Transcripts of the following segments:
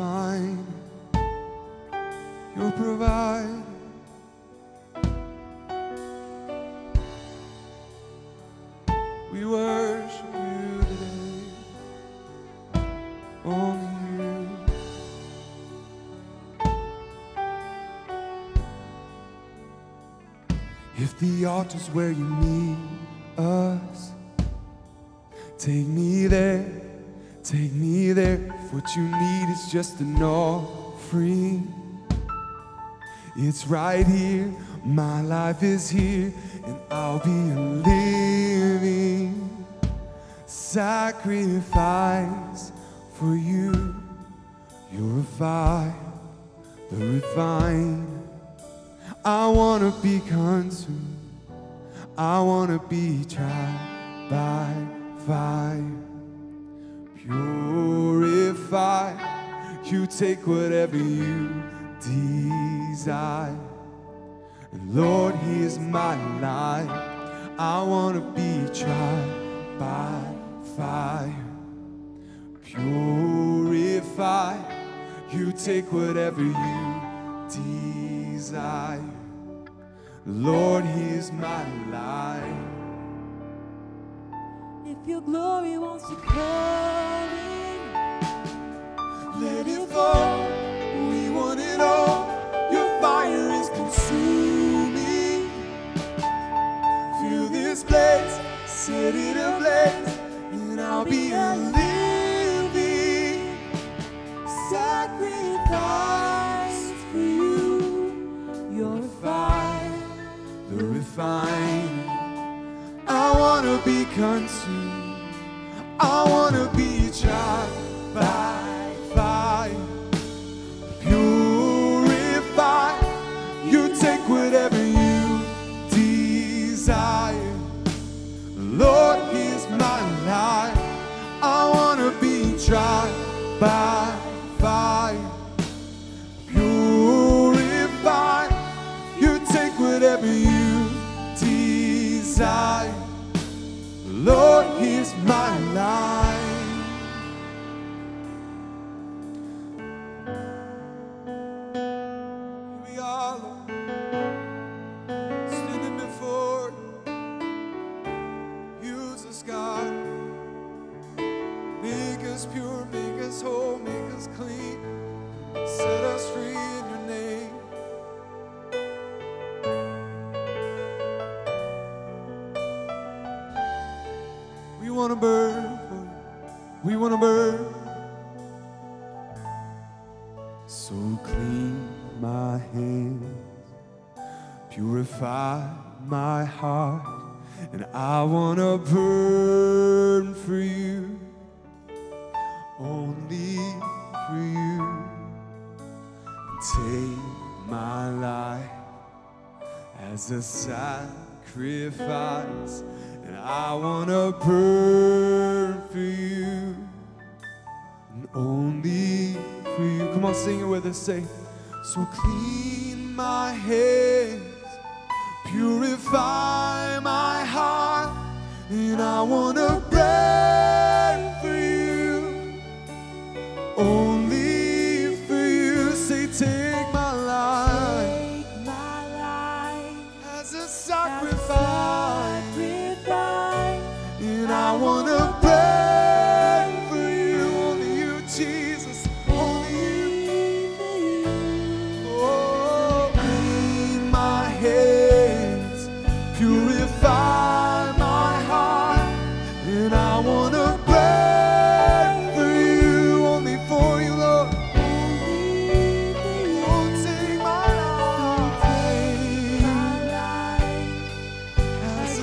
find your provider. We worship you today, only you. If the altar's where you need us, take me there, take me there. If what you need is just an offering, it's right here. My life is here, and I'll be a living sacrifice for you. You're refined, the refined. I want to be consumed, I want to be tried by fire. Purify, you take whatever you desire. And Lord, here's my life, I want to be tried by fire. Purify, you take whatever you desire. Lord, here's my life. If your glory wants to come in, let it fall, we want it all. Your fire is consuming, fill this place, set it ablaze, and I'll be a living sacrifice for you. You're refined, the refined. I want to be consumed, I want to be tried by fire. Purify, you take whatever you desire. Lord, here's my life, I want to be tried by fire. Purify, you take whatever you desire. Lord, here's my life. Here we are, Lord, standing before you. Use us, God. Make us pure, make us whole, make us clean. Set us free in your name. We want to burn for you. We want to burn. So clean my hands, purify my heart, and I want to burn for you, only for you. Take my life as a sacrifice, and I want to burn for you, and only for you. Come on, sing it with us, say. So clean my hands, purify my heart, and I want to burn for you, only for you. Say, take my life, take my life as a sacrifice. I want to burn for you, only you, Jesus, only you. Oh, clean my hands, purify my heart, and I want to burn for you, only for you, Lord. Oh, take my life as a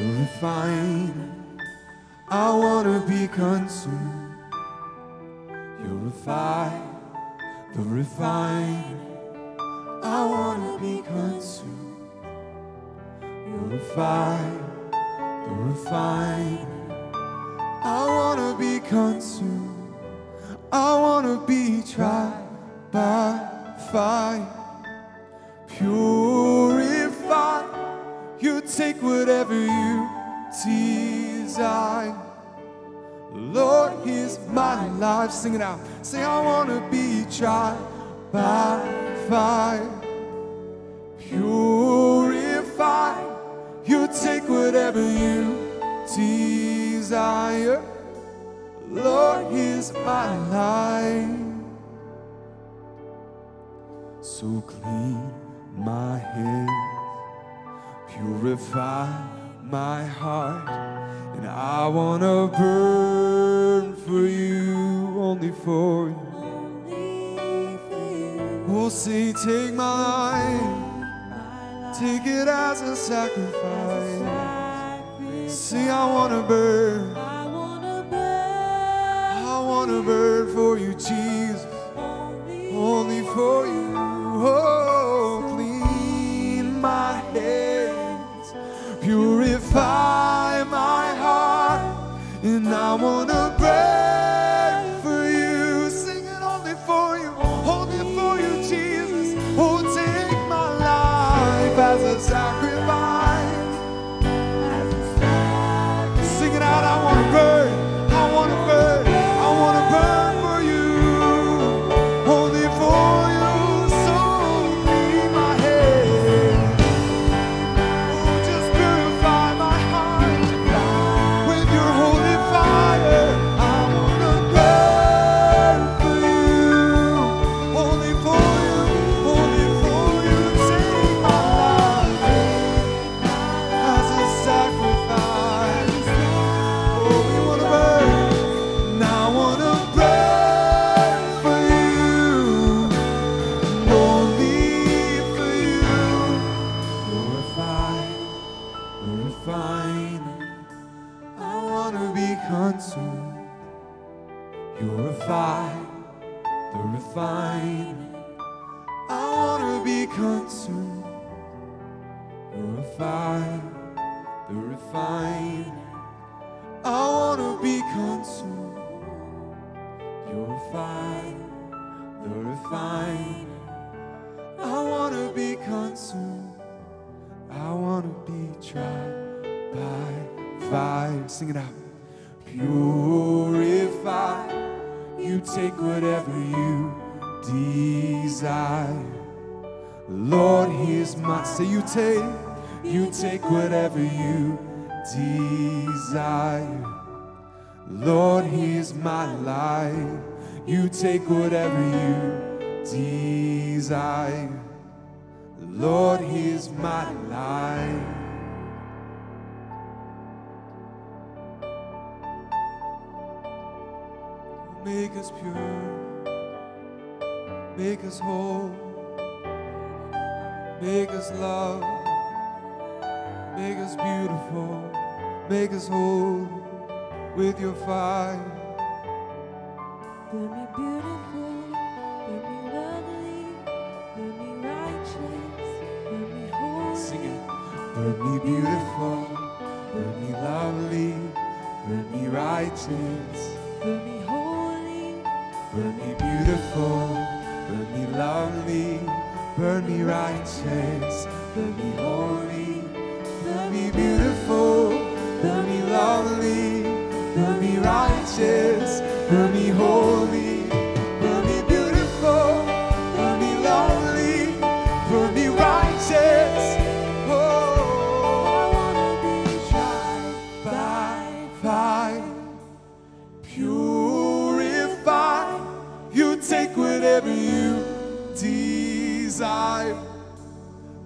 still refined. I wanna be consumed. You're refined, the refined. I wanna be consumed. You're refined, the refined. I wanna be consumed. I wanna be tried by fire. Purify, you take whatever you desire. Lord, here's my life. Sing it out. Say, I want to be tried by fire. Purify, you take whatever you desire. Lord, here's my life. So clean my hands, purify my heart, and I wanna burn for you, only for you. Only for you. We'll say, take my life, take it as a sacrifice. See, I wanna burn, I wanna burn, I wanna burn for you, Jesus, only for you. Oh, clean my hands, purify my heart, and I wanna burn for you. Sing it, only for you, Jesus. Oh, take my life as a sacrifice. Sing it out, I wanna burn, I wanna burn, I wanna burn. You take whatever you desire. Lord, here's my life. You take whatever you desire. Lord, here's my life. Make us pure, make us whole, make us love, make us beautiful, make us whole with your fire. Be me beautiful, be me lovely, be me righteous, be me holy. Sing it. Be me beautiful, be me lovely, be me righteous, be me holy. Be me beautiful, be me lovely, burn me righteous, burn me holy, burn me beautiful, burn me lovely, burn me righteous, burn me holy, burn me beautiful, burn me lovely, burn me righteous. Oh, I wanna be tried by fire, purify. You take whatever you desire.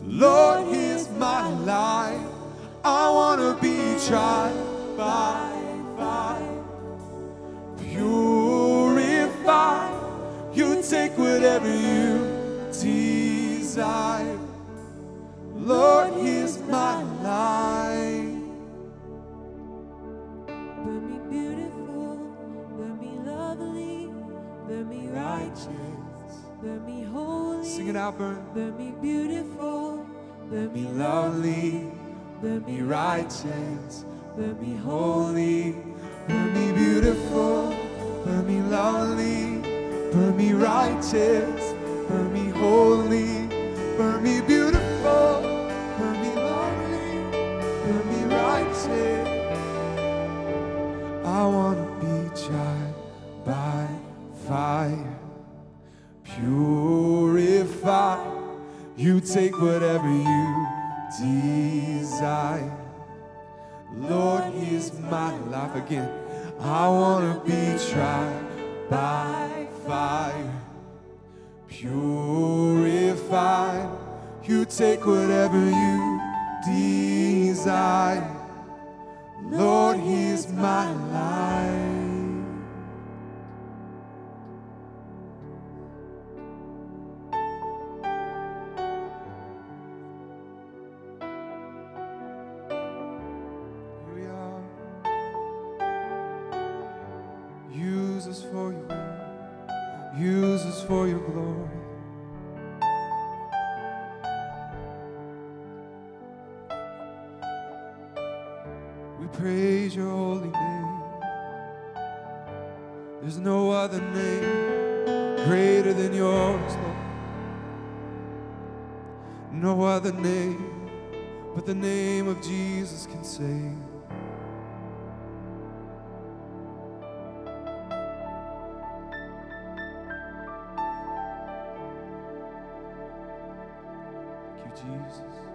Lord, here's my life. I wanna be tried by fire. Purify, you take whatever you desire. Lord, here's my life. it out, burn. Let me beautiful, let me lovely, let me righteous, let me holy. Burn me beautiful, burn me lovely, burn me righteous, burn me holy. Burn me beautiful, burn me lovely, burn me righteous. I want to be tried by fire, purify. You take whatever you desire. Lord, here's my life again. I want to be tried by fire, purify. You take whatever you desire. Lord, here's my life. For your glory, we praise your holy name. There's no other name greater than yours, Lord. No other name but the name of Jesus can save. Jesus.